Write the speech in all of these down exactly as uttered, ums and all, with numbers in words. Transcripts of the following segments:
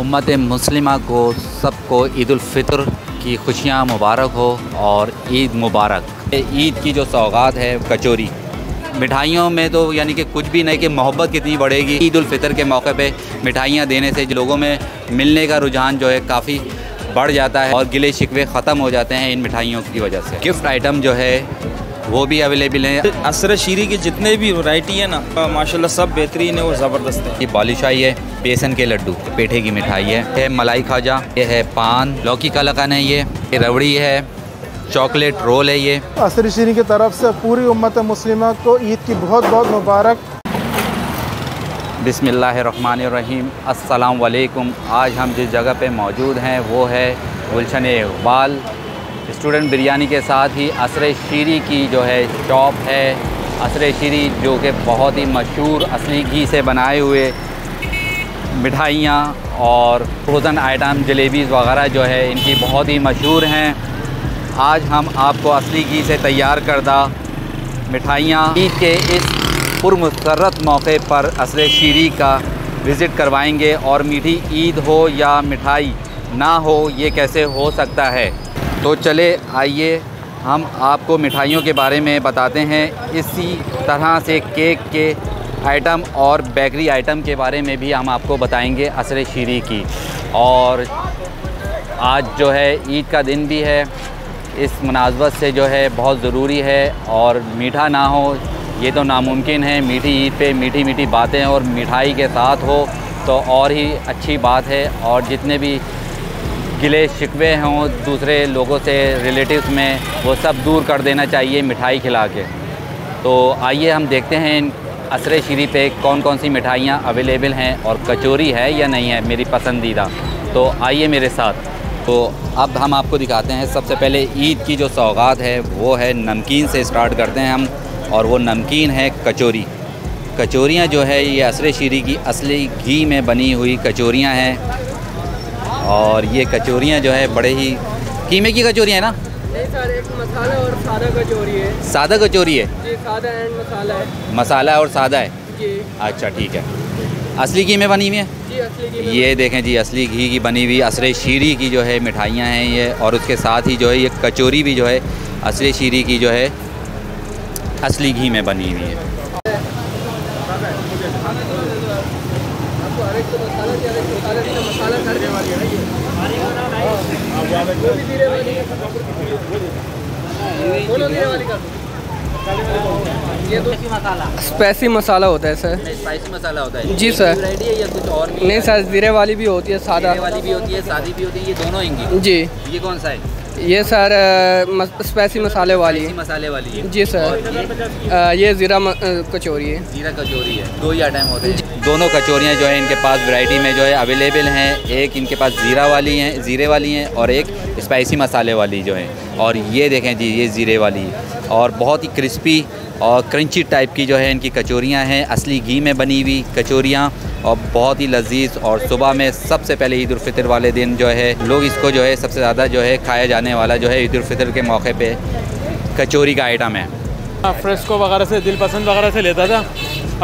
उम्मत मुस्लिमा को सबको ईद उल फितर की खुशियाँ मुबारक हो और ईद मुबारक। ईद की जो सौगात है कचौरी मिठाइयों में तो यानी कि कुछ भी नहीं कि मोहब्बत कितनी बढ़ेगी। ईद उल फितर के मौके पे मिठाइयाँ देने से लोगों में मिलने का रुझान जो है काफ़ी बढ़ जाता है और गिले शिकवे ख़त्म हो जाते हैं इन मिठाइयों की वजह से। गिफ्ट आइटम जो है वो भी अवेलेबल है। असर-ए-शीरी की जितने भी वैरायटी है ना माशाल्लाह सब बेहतरीन है और ज़बरदस्त है। ये बालूशाही है, बेसन के लड्डू, पेठे की मिठाई है, ये मलाई खाजा, ये है पान, लौकी का लकान है, ये रबड़ी है, चॉकलेट रोल है। ये असर-ए-शीरी की तरफ से पूरी उम्मत मुस्लिमा को ईद की बहुत बहुत मुबारक। बिस्मिल्लाहिर्रहमानिर्रहीम। अस्सलाम वालेकुम। आज हम जिस जगह पे मौजूद हैं वो है गुलशन इकबाल स्टूडेंट बिरयानी के साथ ही असर-ए-शीरी की जो है शॉप है। असर-ए-शीरी जो कि बहुत ही मशहूर असली घी से बनाए हुए मिठाइयाँ और फ्रोज़न आइटम जलेबीज़ वग़ैरह जो है इनकी बहुत ही मशहूर हैं। आज हम आपको असली घी से तैयार करदा मिठाइयाँ ईद के इस पुरमसरत मौके पर असर-ए-शीरी का विज़िट करवाएंगे और मीठी ईद हो या मिठाई ना हो ये कैसे हो सकता है। तो चले आइए हम आपको मिठाइयों के बारे में बताते हैं, इसी तरह से केक के आइटम और बेकरी आइटम के बारे में भी हम आपको बताएंगे असर-ए-शीरी की। और आज जो है ईद का दिन भी है, इस मुनासबत से जो है बहुत ज़रूरी है और मीठा ना हो ये तो नामुमकिन है। मीठी ईद पे मीठी मीठी बातें और मिठाई के साथ हो तो और ही अच्छी बात है। और जितने भी गिले शिकवे हों दूसरे लोगों से रिलेटिव्स में वो सब दूर कर देना चाहिए मिठाई खिला के। तो आइए हम देखते हैं असर-ए-शीरी पे कौन कौन सी मिठाइयाँ अवेलेबल हैं और कचौरी है या नहीं है मेरी पसंदीदा। तो आइए मेरे साथ। तो अब हम आपको दिखाते हैं। सबसे पहले ईद की जो सौगात है वो है नमकीन से स्टार्ट करते हैं हम, और वो नमकीन है कचौरी। कचौरियाँ जो है ये असर-ए-शीरी की असली घी में बनी हुई कचौरियाँ हैं और ये कचौरियाँ जो है बड़े ही कीमे की कचौरियाँ है ना। नहीं सर, एक मसाला और सादा कचौरी है। सादा कचौरी है जी, सादा एंड मसाला है। मसाला और सादा है जी। अच्छा ठीक है। असली घी में बनी हुई है जी, असली घी में। ये देखें जी असली घी की बनी हुई असर-ए-शीरी की जो है मिठाइयाँ हैं ये। और उसके साथ ही जो है ये कचौरी भी जो है असर-ए-शीरी की जो है असली घी में बनी हुई है। स्पाइसी मसाला होता है सर। स्पाइसी मसाला होता है जी सर। रेडी है या कुछ और? नहीं सर, जीरे वाली भी होती है, सादा वाली भी होती है, सादी भी होती है, ये दोनों होंगी जी। ये कौन सा है? ये सर स्पाइसी मसाले वाली है। मसाले वाली है जी सर। ये ज़ीरा कचौरी है। ज़ीरा कचौरी है। दो ही आइटम होते हैं। दोनों कचौरियाँ जो है इनके पास वैरायटी में जो है अवेलेबल हैं। एक इनके पास ज़ीरा वाली हैं, ज़ीरे वाली हैं, और एक स्पाइसी मसाले वाली जो है। और ये देखें जी ये ज़ीरे वाली और बहुत ही क्रिस्पी और क्रंची टाइप की जो है इनकी कचौरियाँ हैं। असली घी में बनी हुई कचौरियाँ और बहुत ही लजीज़। और सुबह में सबसे पहले ईद उल फितर वाले दिन जो है लोग इसको जो है सबसे ज़्यादा जो है खाया जाने वाला जो है ईद उल फितर के मौके पे कचौरी का आइटम है। फ्रेस्को वगैरह से दिल पसंद वगैरह से लेता था,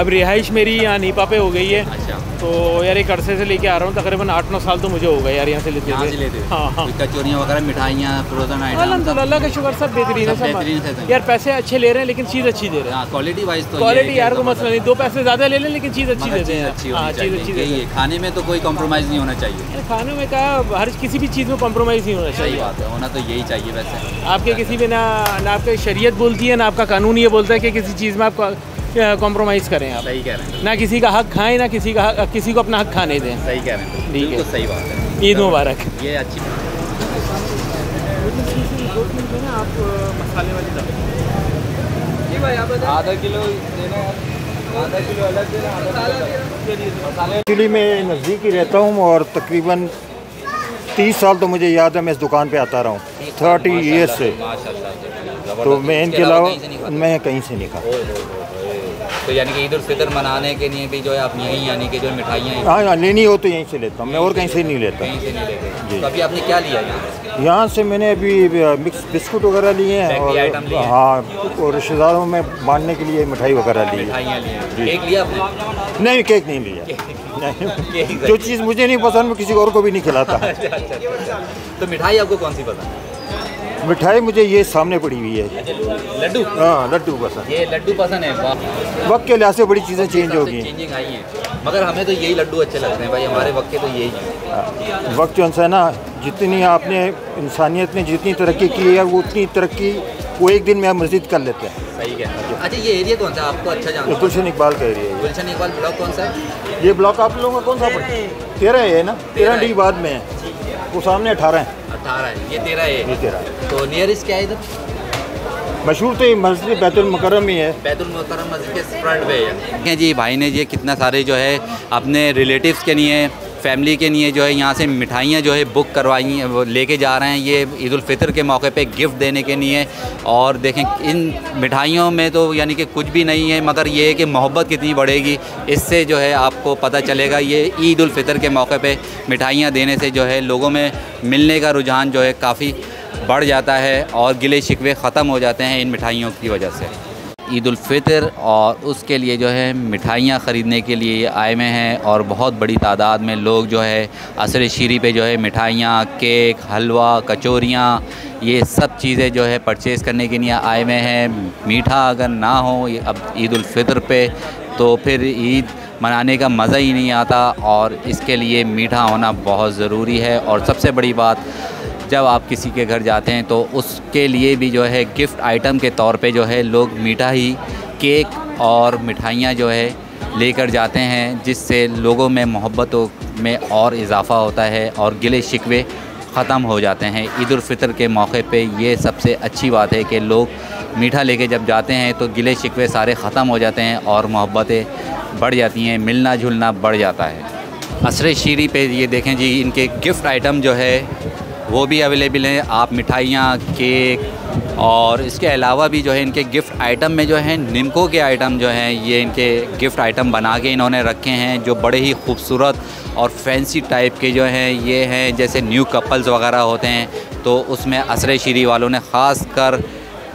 अब रिहाइश मेरी यहाँ नीपा पे हो गई है। अच्छा। तो यार एक अरसे से लेके आ रहा हूँ, तकरीबन आठ नौ साल तो मुझे हो गए यार यहाँ से लेते हैं। हाँ हाँ, कचौरियाँ वगैरह मिठाइयाँ फ्रोजन आइटम अल्हम्दुलिल्लाह का शुक्र सब बेहतरीन है। सब यार पैसे अच्छे ले रहे हैं लेकिन चीज़ अच्छी दे रहे हैं। क्वालिटी वाइज तो क्वालिटी यार कोई मसला नहीं, दो पैसे ज़्यादा ले लें लेकिन चीज़ अच्छी देते हैं। चीज़ अच्छी दे रही है। खाने में तो कोई कॉम्प्रोमाइज़ नहीं होना चाहिए। खाने में क्या हर किसी भी चीज़ में कॉम्प्रोमाइज़ नहीं होना चाहिए। बात है, होना तो यही चाहिए। वैसे आपके किसी में ना ना आपकी शरीयत बोलती है ना आपका कानून ये बोलता है कि किसी चीज़ में आपका कॉम्प्रोमाइज़ करें। आप सही कह रहे हैं ना, किसी का हक खाएं ना किसी का हक, किसी को अपना हक खाने दें। सही कह रहे हैं, ठीक है, सही बात है। ईद मुबारक। ये अच्छी आप मसाले वाली दाल आधा किलो देना, आधा किलो अलग देना। दिल्ली में नज़दीक ही रहता हूँ और तकरीबन तीस साल तो मुझे याद है मैं इस दुकान पे आता रहा हूँ, थर्टी ईयर्स से। तो मैं इनके अलावा मैं कहीं से नहीं खाता। तो यानी कि ईद उल फितर मनाने के लिए भी जो है आप यहीं यानी कि जो मिठाइयाँ हाँ हाँ लेनी हो तो यहीं से लेता हूँ मैं, और कहीं से नहीं लेता। कहीं से नहीं लेते जी। तो अभी आपने क्या लिया यहाँ? यहाँ से मैंने अभी मिक्स बिस्कुट वगैरह लिए हैं और हाँ, और रिश्तेदारों में बांटने के लिए मिठाई वगैरह ली है। केक लिया? नहीं केक नहीं लिया। नहीं, जो चीज़ मुझे नहीं पसंद मैं किसी और को भी नहीं खिलाता। तो मिठाई आपको कौन सी पसंद है? मिठाई मुझे ये सामने पड़ी हुई है, लड्डू। हाँ, लड्डू पसंद, ये लड्डू पसंद है। वक्त के लिहाज से बड़ी चीज़ें चेंज हो गई हैं, मगर हमें तो यही लड्डू अच्छे लगते हैं भाई, हमारे वक्त के तो यही है। वक्त जो है ना, जितनी आपने इंसानियत ने जितनी तरक्की की है वो उतनी तरक्की वो एक दिन में आप मस्जिद कर लेते हैं। सही है। अच्छा, ये एरिया कौन सा आपको अच्छा जानते हैं? गुलशन इकबाल का एरिया है। गुलशन इकबाल ब्लॉक कौन सा है? ये ब्लॉक आप लोगों का कौन सा पड़ता है? तेरह है ना, तेरह डी बाद में है, वो सामने अठारह है। अठारह है, ये तेरह है, ये तेरह। तो नियरेस्ट क्या है इधर? मशहूर तो ये मस्जिद बैतुलमकरम ही है, बैतुलमकरम मस्जिद के फ्रंट पे है। जी भाई ने ये कितना सारे जो है अपने रिलेटिव्स के लिए, फैमिली के लिए जो है यहाँ से मिठाइयाँ जो है बुक करवाई हैं, लेके जा रहे हैं ये ईद उल फितर के मौके पे गिफ्ट देने के लिए। और देखें इन मिठाइयों में तो यानी कि कुछ भी नहीं है, मगर ये है कि मोहब्बत कितनी बढ़ेगी इससे जो है आपको पता चलेगा। ये ईद उल फितर के मौके पे मिठाइयाँ देने से जो है लोगों में मिलने का रुझान जो है काफ़ी बढ़ जाता है और गिले शिकवे ख़त्म हो जाते हैं इन मिठाइयों की वजह से। ईद उल फितर और उसके लिए जो है मिठाइयाँ ख़रीदने के लिए आए हुए हैं और बहुत बड़ी तादाद में लोग जो है असर-ए-शीरी पे जो है मिठाइयाँ, केक, हलवा, कचौरियाँ, ये सब चीज़ें जो है परचेज़ करने के लिए आए हुए हैं। मीठा अगर ना हो अब ईद उल फितर पे तो फिर ईद मनाने का मज़ा ही नहीं आता, और इसके लिए मीठा होना बहुत ज़रूरी है। और सबसे बड़ी बात, जब आप किसी के घर जाते हैं तो उसके लिए भी जो है गिफ्ट आइटम के तौर पे जो है लोग मीठा ही, केक और मिठाइयाँ जो है लेकर जाते हैं, जिससे लोगों में मोहब्बतों में और इजाफ़ा होता है और गिले शिकवे ख़त्म हो जाते हैं। ईद उल फितर के मौके पे ये सबसे अच्छी बात है कि लोग मीठा लेके जब जाते हैं तो गिले शिकवे सारे ख़त्म हो जाते हैं और मोहब्बतें बढ़ जाती हैं, मिलना जुलना बढ़ जाता है। असर-ए-शीरी पे ये देखें जी, इनके गिफ्ट आइटम जो है वो भी अवेलेबल हैं। आप मिठाइयाँ, केक और इसके अलावा भी जो है इनके गिफ्ट आइटम में जो है निमको के आइटम जो हैं, ये इनके गिफ्ट आइटम बना के इन्होंने रखे हैं, जो बड़े ही खूबसूरत और फैंसी टाइप के जो हैं ये हैं। जैसे न्यू कपल्स वगैरह होते हैं तो उसमें असर-ए-शीरी वालों ने ख़ास कर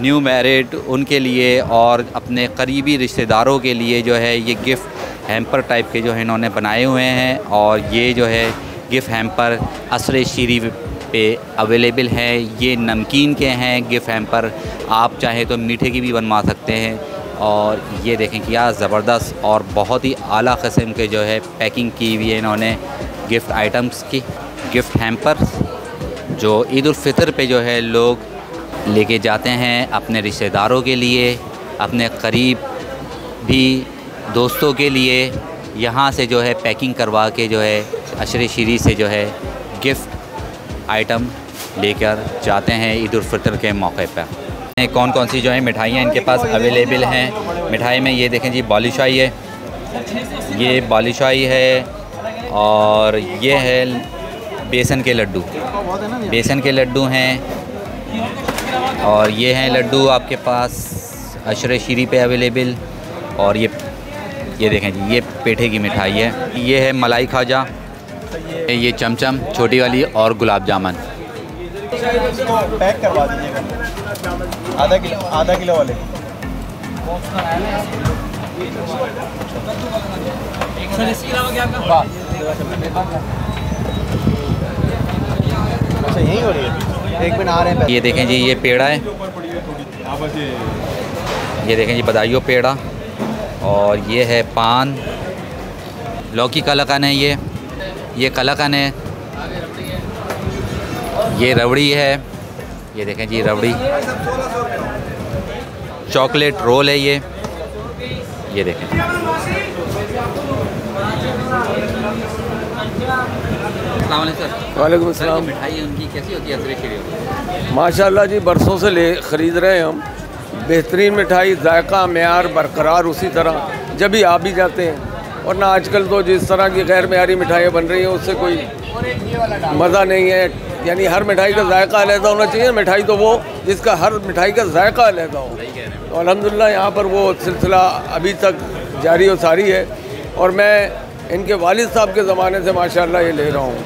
न्यू मैरिड उनके लिए और अपने करीबी रिश्तेदारों के लिए जो है ये गिफ्ट हैम्पर टाइप के जो है इन्होंने बनाए हुए हैं, और ये जो है गिफ्ट हैम्पर असर-ए-शीरी पे अवेलेबल है। ये नमकीन के हैं गिफ्ट हैम्पर, आप चाहे तो मीठे की भी बनवा सकते हैं। और ये देखें क्या ज़बरदस्त और बहुत ही आला किस्म के जो है पैकिंग की हुई है इन्होंने गिफ्ट आइटम्स की, गिफ्ट हैम्पर्स जो ईद उल फितर पे जो है लोग लेके जाते हैं अपने रिश्तेदारों के लिए, अपने करीब भी दोस्तों के लिए। यहाँ से जो है पैकिंग करवा के जो है असर-ए-शीरी से जो है गिफ्ट आइटम लेकर जाते हैं ईद उल फितर के मौके पर। कौन कौन सी जो है मिठाइयाँ इनके पास अवेलेबल हैं? मिठाई में ये देखें जी, बालूशाही है, ये बालूशाही है, और ये है बेसन के लड्डू, बेसन के लड्डू हैं, और ये हैं लड्डू आपके पास असर-ए-शीरी पे अवेलेबल। और ये ये देखें जी, ये पेठे की मिठाई है, ये है मलाई खाजा, ये चमचम छोटी वाली, और गुलाब जामुन। पैक करवा दीजिएगा आधा किलो, आधा किलो वाले। सर इसके अलावा क्या करवा? अच्छा यही हो रही है, एक मिनट आ रहे हैं। ये देखें जी, ये पेड़ा है, ये देखें जी बदायूं पेड़ा, और ये है पान, लौकी का लकन है, ये ये कलाकंद है, ये रबड़ी है, ये देखें जी रबड़ी, चॉकलेट रोल है, ये ये देखें। वालेकुम अस्सलाम। मिठाई उनकी कैसी होती है असर-ए-शीरी? माशाल्लाह जी, बरसों से ले ख़रीद रहे हैं हम, बेहतरीन मिठाई, जायका, म्यार बरकरार उसी तरह, जब भी आप भी जाते हैं। और ना आजकल तो जिस तरह की गैर मयारी मिठाइयाँ बन रही हैं उससे कोई मज़ा नहीं है, यानी हर मिठाई का जायका अलहदा होना चाहिए। मिठाई तो वो जिसका हर मिठाई का जायका अलहदा हो, तो अल्हम्दुलिल्लाह यहाँ पर वो सिलसिला अभी तक जारी और सारी है। और मैं इनके वालिद साहब के ज़माने से माशाल्लाह ये ले रहा हूँ,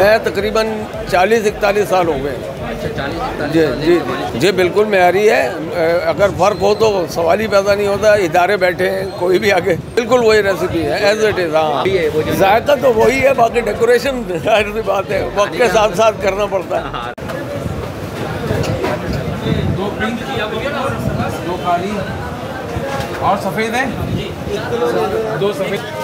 मैं तकरीबन चालीस इकतालीस साल हो गए। जी जी जी बिल्कुल मेयारी है। अगर फ़र्क हो तो सवाल ही पैदा नहीं होता। इदारे बैठे हैं कोई भी आगे, बिल्कुल वही रेसिपी है एज इट इज़। हाँ जायका तो वही है, बाकी डेकोरेशन जाहिर सी बात है वक्त के साथ साथ करना पड़ता है। दो पिंक दो काली और सफ़ेद है, दो सफ़ेद।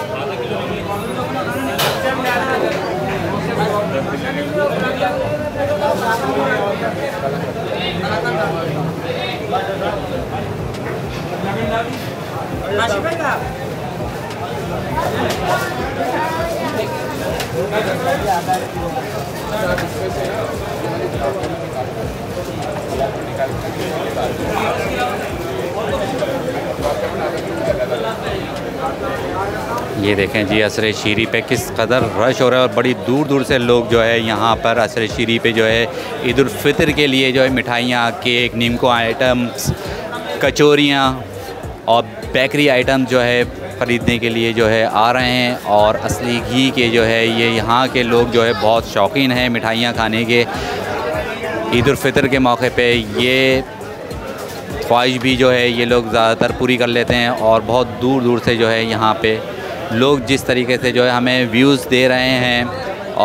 ये देखें जी असर-ए-शीरी पे किस कदर रश हो रहा है और बड़ी दूर दूर से लोग जो है यहाँ पर असर-ए-शीरी पे जो है ईद उल फितर के लिए जो है मिठाइयाँ, केक, नीमको आइटम्स, कचौरियाँ और बेकरी आइटम जो है ख़रीदने के लिए जो है आ रहे हैं। और असली घी के जो है ये यहाँ के लोग जो है बहुत शौकीन हैं मिठाइयाँ खाने के। ईद उल फितर के मौके पर ये ख्वाहिश भी जो है ये लोग ज़्यादातर पूरी कर लेते हैं। और बहुत दूर दूर से जो है यहाँ पे लोग जिस तरीके से जो है हमें व्यूज़ दे रहे हैं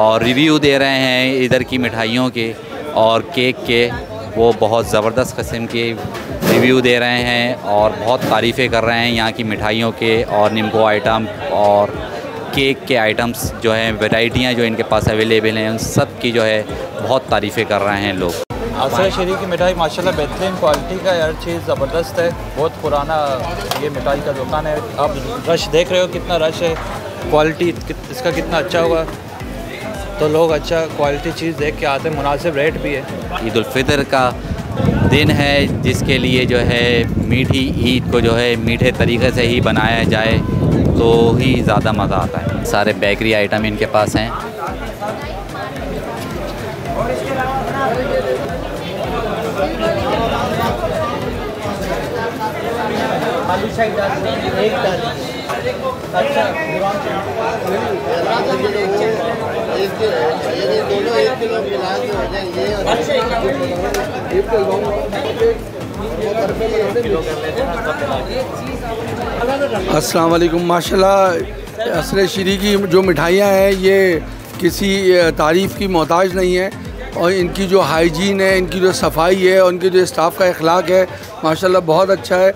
और रिव्यू दे रहे हैं इधर की मिठाइयों के और केक के, वो बहुत ज़बरदस्त किस्म के रिव्यू दे रहे हैं और बहुत तारीफ़ें कर रहे हैं यहाँ की मिठाइयों के और निम्को आइटम और केक के आइटम्स जो हैं, वैरायटियाँ जो इनके पास अवेलेबल हैं उन सब की जो है बहुत तारीफ़ें कर रहे हैं लोग। असर-ए-शीरी की मिठाई माशाल्लाह बेहतरीन क्वालिटी का, हर चीज़ ज़बरदस्त है। बहुत पुराना ये मिठाई का दुकान है। आप रश देख रहे हो कितना रश है, क्वालिटी इसका कितना अच्छा होगा तो लोग अच्छा क्वालिटी चीज़ देख के आते हैं। मुनासिब रेट भी है। ईद उल फितर का दिन है जिसके लिए जो है मीठी ईद को जो है मीठे तरीके से ही बनाया जाए तो ही ज़्यादा मज़ा आता है। सारे बेकरी आइटम इनके पास हैं। अस्सलाम वालेकुम। माशाल्लाह असर-ए-शीरी की जो मिठाइयाँ हैं ये किसी तारीफ़ की मोहताज नहीं है और इनकी जो हाइजीन है, इनकी जो सफाई है और इनके जो स्टाफ का इखलाक है माशाल्लाह बहुत अच्छा है।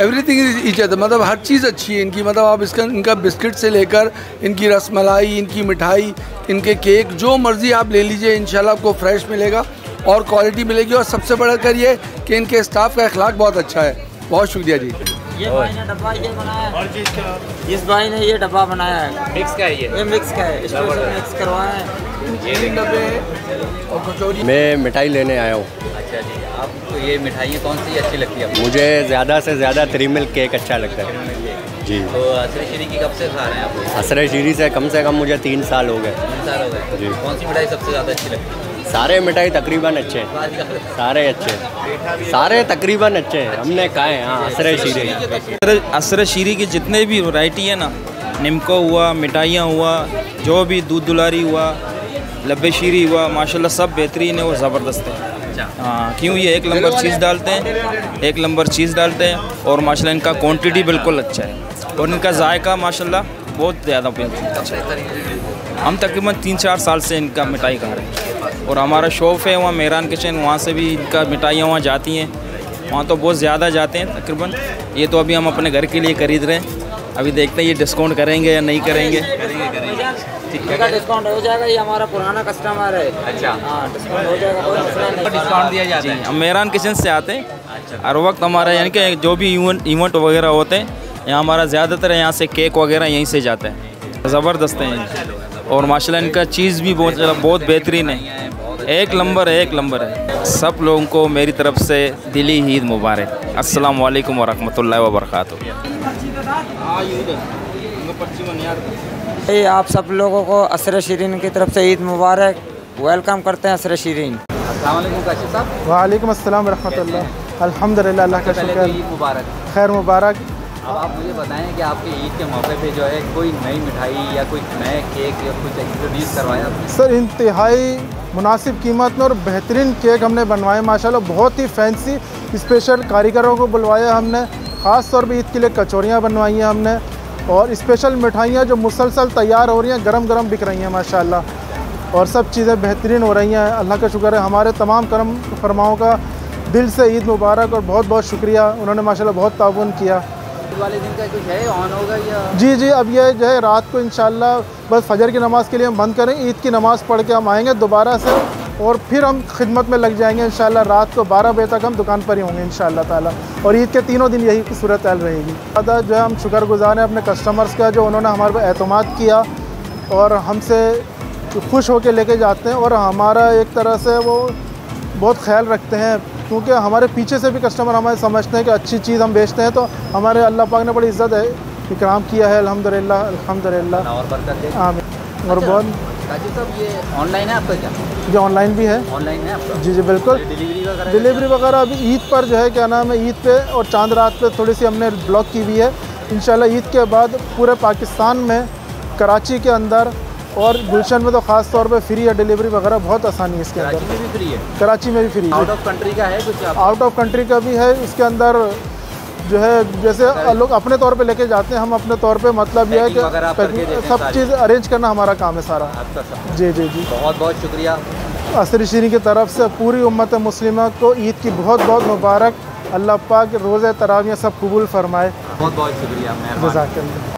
एवरीथिंग इज ईच अदर, मतलब हर चीज़ अच्छी है इनकी। मतलब आप इसका इनका बिस्किट से लेकर इनकी रसमलाई, इनकी मिठाई, इनके केक, जो मर्ज़ी आप ले लीजिए इंशाल्लाह आपको फ़्रेश मिलेगा और क्वालिटी मिलेगी। और सबसे बड़ा कर ये कि इनके स्टाफ का इखलाक बहुत अच्छा है। बहुत शुक्रिया जी। ये भाई ने डब्बा ये बनाया है, इस भाई ने ये डब्बा बनाया है मिक्स का है, ये ये मिक्स का है, इसको मिक्स करवाया है। ये डब्बे और कचौरी। मैं मिठाई लेने आया हूँ। अच्छा जी, आपको ये मिठाइयाँ कौन सी अच्छी लगती है? मुझे ज़्यादा से ज़्यादा थ्री मिल्क केक अच्छा लगता है जी। तो असर-ए-शीरी की कब से खा रहे हैं आप? असर-ए-शीरी से कम से कम मुझे तीन साल हो गए। तीन साल हो गए जी। कौन सी मिठाई सबसे ज़्यादा अच्छी लगती है? सारे मिठाई तकरीबन अच्छे हैं, सारे अच्छे हैं, सारे तकरीबन अच्छे हैं, हमने खाए। हाँ असर-ए-शीरी असर-ए-शीरी की जितने भी वैरायटी है ना, निम्को हुआ, मिठाइयाँ हुआ, जो भी दूध दुलारी हुआ, लब्बे-शीरी हुआ, माशाल्लाह सब बेहतरीन है और ज़बरदस्त है। हाँ क्यों, ये एक नंबर चीज़ डालते हैं, एक नंबर चीज़ डालते हैं और माशाल्लाह इनका क्वांटिटी बिल्कुल अच्छा है और इनका जायका माशाल्लाह बहुत ज़्यादा अच्छा है। हम तकरीबन तीन चार साल से इनका मिठाई खा रहे हैं और हमारा शॉप है वहाँ मेहरान किचन, वहाँ से भी इनका मिठाइयाँ वहाँ जाती हैं, वहाँ तो बहुत ज़्यादा जाते हैं तकरीबन। ये तो अभी हम अपने घर के लिए ख़रीद रहे हैं, अभी देखते हैं ये डिस्काउंट करेंगे या नहीं करेंगे। इसका डिस्काउंट हो जाएगा, ये हमारा पुराना कस्टमर है। अच्छा हाँ डिस्काउंट हो जाएगा, कोई मसला नहीं, डिस्काउंट दिया जाता है। हम मेहरान किचन से आते हैं हर वक्त। हमारा यानी कि जो भी इवेंट इवेंट वगैरह होते हैं यहाँ, हमारा ज़्यादातर यहाँ से केक वगैरह यहीं से जाता है। ज़बरदस्त हैं और माशाल्लाह इनका चीज़ भी बहुत बहुत बेहतरीन है, एक नंबर है, एक नंबर है। सब लोगों को मेरी तरफ से दिली ईद मुबारक। अस्सलाम वालेकुम वरहमतुल्लाहि वबरकातुहू। ये आप सब लोगों को असर-ए-शीरीन की तरफ से ईद मुबारक। वेलकम करते हैं असर-ए-शीरीन। अस्सलाम वालेकुम काशिफ साहब। वालेकुम अस्सलाम वरहमतुल्लाह। अल्हम्दुलिल्लाह अल्लाह का शुक्र। ईद मुबारक। खैर मुबारक। अब आप मुझे बताएं कि आपके ईद के मौके पे जो है कोई नई मिठाई या कोई नए केक या कुछ इंट्रोड्यूस करवाया आपने? सर इंतहाई मुनासिब कीमत में और बेहतरीन केक हमने बनवाए माशाल्लाह, बहुत ही फैंसी स्पेशल कारीगरों को बुलवाया हमने, ख़ास तौर पर ईद के लिए कचौरियाँ बनवाई हैं हमने और स्पेशल मिठाइयाँ जो मुसलसल तैयार हो रही हैं, गरम गरम बिक रही हैं माशाल्लाह और सब चीज़ें बेहतरीन हो रही हैं। अल्लाह का शुक्र है, हमारे तमाम करम फरमाओं का दिल से ईद मुबारक और बहुत बहुत शुक्रिया, उन्होंने माशाल्लाह बहुत ताउन किया। वाले दिन का कुछ है ऑन होगा या? जी जी, अब ये जो है रात को इंशाल्लाह बस फजर की नमाज़ के लिए हम बंद करें, ईद की नमाज़ पढ़ के हम आएंगे दोबारा से और फिर हम खिदमत में लग जाएंगे इंशाल्लाह। रात को बारह बजे तक हम दुकान पर ही होंगे इंशाल्लाह ताला और ईद के तीनों दिन यही सूरत हाल रहेगी। ज़्यादा जो है हम शुक्रगुज़ार हैं अपने कस्टमर्स का, जो उन्होंने हमारे पर एतमाद किया और हमसे खुश होकर लेके जाते हैं और हमारा एक तरह से वो बहुत ख्याल रखते हैं, क्योंकि हमारे पीछे से भी कस्टमर हमारे समझते हैं कि अच्छी चीज़ हम बेचते हैं, तो हमारे अल्लाह पाक ने बड़ी इज्जत है इकराम किया है अल्हम्दुलिल्लाह अल्हम्दुलिल्लाह और बरकत है। आमीन। और बहुत काजी साहब ये ऑनलाइन है आपका क्या? जो ऑनलाइन भी है। ऑनलाइन है आपका? जी जी बिल्कुल। डिलीवरी वगैरह? डिलीवरी वगैरह अभी ईद पर जो है क्या नाम है, ईद पे और चांद रात पे थोड़ी सी हमने ब्लॉक की हुई है, इंशाल्लाह ईद के बाद पूरे पाकिस्तान में कराची के अंदर और गुलशन में तो खास तौर पे फ्री है डिलीवरी वगैरह, बहुत आसानी है इसके अंदर। कराची में भी फ्री है? कराची में भी फ्री है। आउट ऑफ कंट्री का है कुछ? आउट ऑफ कंट्री का भी है इसके अंदर, जो है जैसे लोग अपने तौर पे लेके जाते हैं, हम अपने तौर पे, मतलब यह है कि सब चीज़ अरेंज करना हमारा काम है सारा। जी जी जी, बहुत बहुत शुक्रिया। असर शीरीं की तरफ से पूरी उम्मत मुस्लिमा को ईद की बहुत बहुत मुबारक, अल्लाह पाक रोज़ तरावियाँ सब कबूल फरमाए। बहुत बहुत शुक्रिया।